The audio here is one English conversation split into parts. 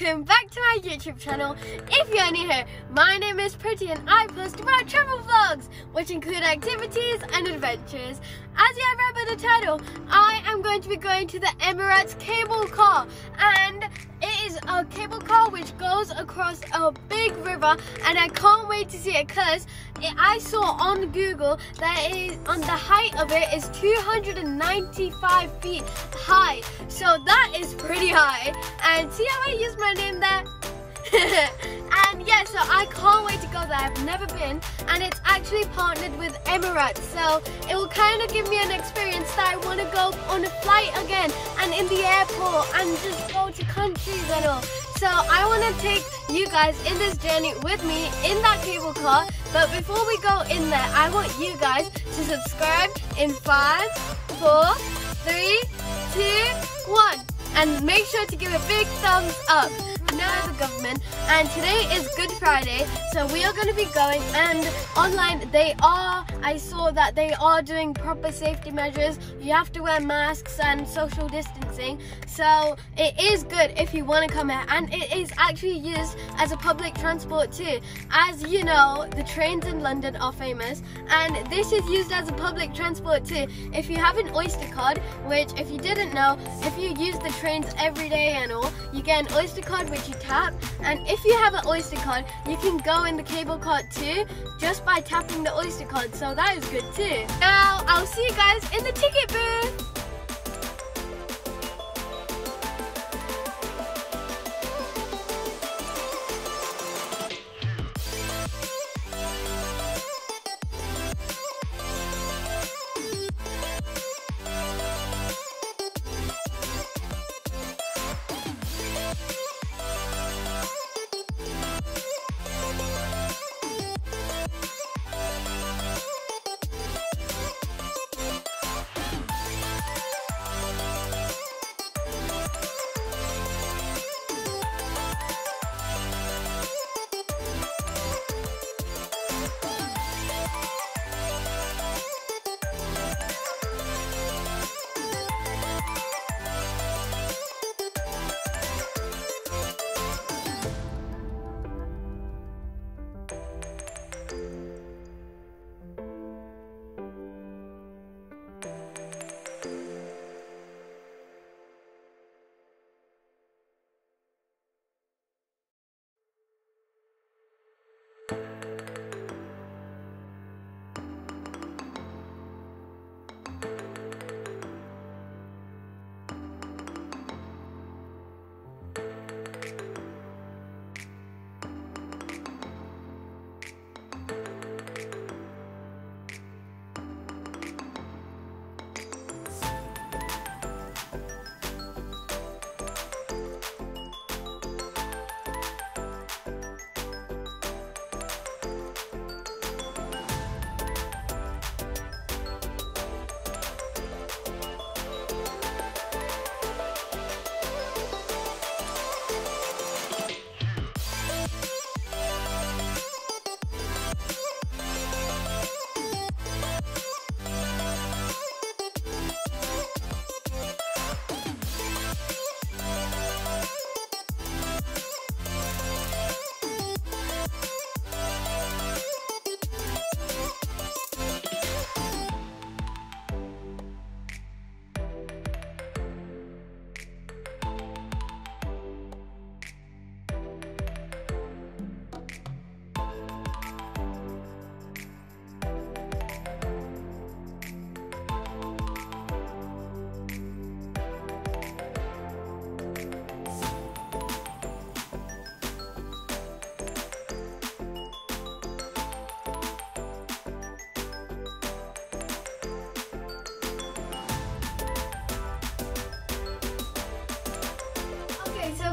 welcome back to my YouTube channel. If you are new here, my name is Pretty and I post about travel vlogs, which include activities and adventures. As you have read by the title, I am going to be going to the Emirates Cable Car, and it is a cable car which goes across a big river, and I can't wait to see it because I saw on Google that it is, on the height of it is 295 feet high, so that is pretty high. And see how I used my name there? And yeah, so I can't wait to go there. I've never been, and it's actually partnered with Emirates, so it will kind of give me an experience that I want to go on a flight again and in the airport and just go to countries and all. So I want to take you guys in this journey with me in that cable car. But before we go in there, I want you guys to subscribe in 5, 4, 3, 2, 1. And make sure to give a big thumbs up. Now the government, and today is Good Friday, so we are going to be going, and online I saw that they are doing proper safety measures. You have to wear masks and social distancing, so it is good if you want to come here. And it is actually used as a public transport too. As you know, the trains in London are famous, and this is used as a public transport too. If you have an Oyster card, which if you didn't know, if you use the trains every day and all, you get an Oyster card which you tap, and if you have an Oyster card, you can go in the cable car too just by tapping the Oyster card, so that is good too. Now I'll see you guys in the ticket booth.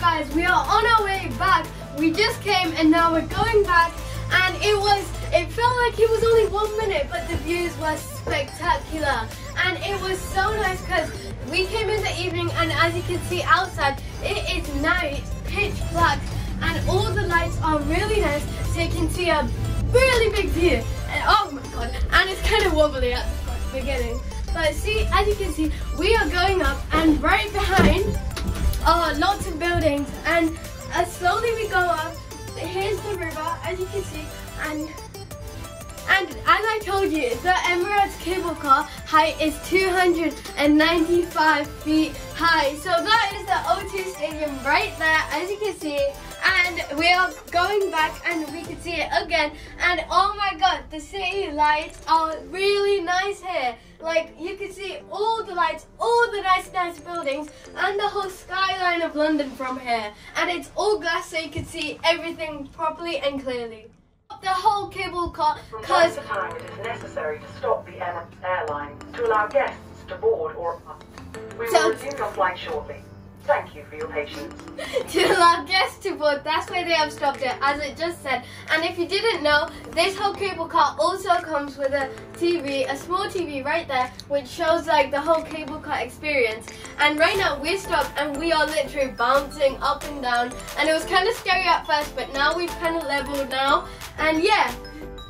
Guys, we are on our way back. We just came and now we're going back, and it felt like it was only 1 minute, but the views were spectacular, and it was so nice because we came in the evening, and as you can see outside it is night, pitch black, and all the lights are really nice, so you can see a really big view. And oh my god, and it's kind of wobbly at the beginning, but see, as you can see, we are going up, and right behind are lots of buildings, and as slowly we go up, here's the river, as you can see, and as I told you, the Emirates Cable Car height is 295 feet high. So that is the O2 stadium right there, as you can see. And we are going back and we can see it again. And oh my god, the city lights are really nice here. Like, you can see all the lights, all the nice buildings, and the whole skyline of London from here. And it's all glass, so you can see everything properly and clearly. The whole cable car, because from time to time it is necessary to stop the airline to allow guests to board or up. We will resume your flight shortly. Thank you for your patience. To allow guests to board, that's why they have stopped it, as it just said. And if you didn't know, this whole cable car also comes with a TV, a small TV right there, which shows like the whole cable car experience. And right now we're stopped and we are literally bouncing up and down. And it was kind of scary at first, but now we've kind of leveled now. And yeah,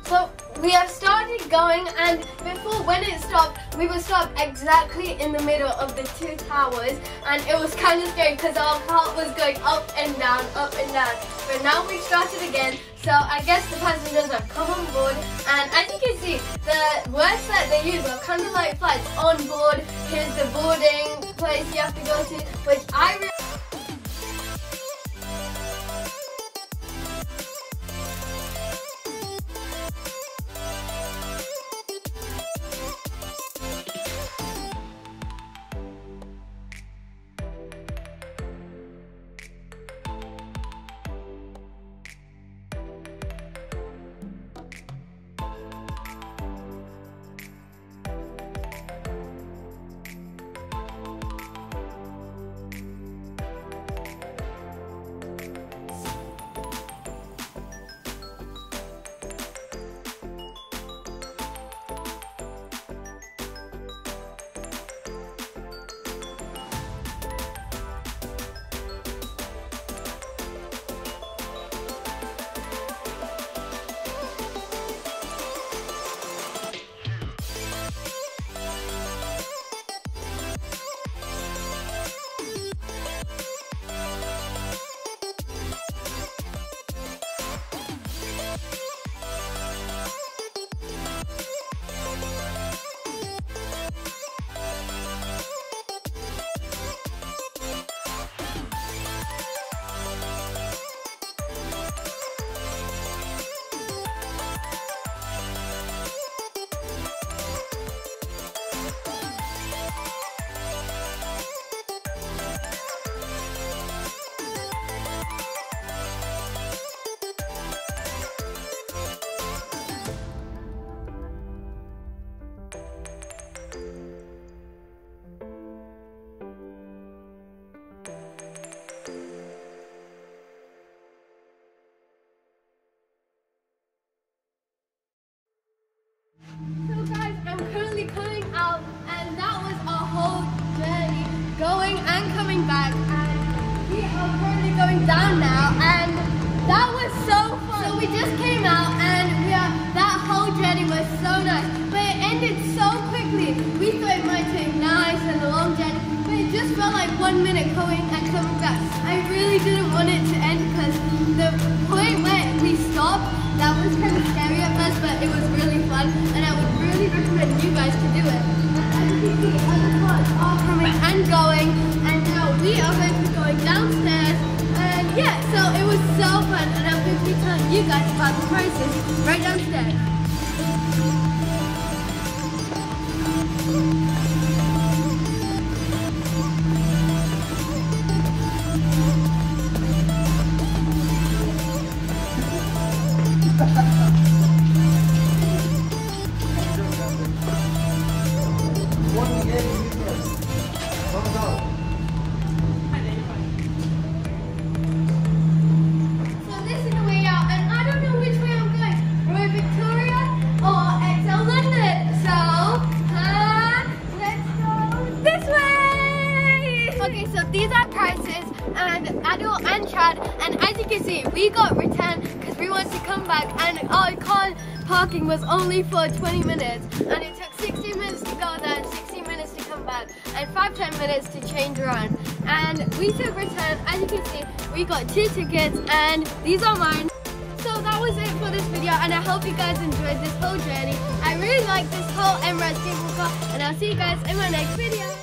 so we have started going, and before, when it stopped, we were stopped exactly in the middle of the two towers, and it was kind of scary because our cart was going up and down, up and down. But now we've started again, so I guess the passengers have come on board, and as you can see, the words that they use are kind of like flights. On board, here's the boarding place you have to go to, which I really down now, and that was so fun. So we just came out, and that whole journey was so nice, but it ended so quickly. We thought it might take nice and a long journey, but it just felt like 1 minute going and coming back. I really didn't want it to end, because the point where we stopped, that was kind of scary at first, but it was really fun, and I would really recommend you guys to do it. As you can see, other cars are coming and going, and now we are going to be going downstairs. Yeah, so it was so fun, and I'm going to be telling you guys about the prices right downstairs. And as you can see, we got returned because we wanted to come back, and our car parking was only for 20 minutes, and it took 60 minutes to go there and 60 minutes to come back, and 5-10 minutes to change around. and we took return. As you can see, we got 2 tickets and these are mine. So that was it for this video, and I hope you guys enjoyed this whole journey. I really like this whole Emirates Cable Car, and I'll see you guys in my next video.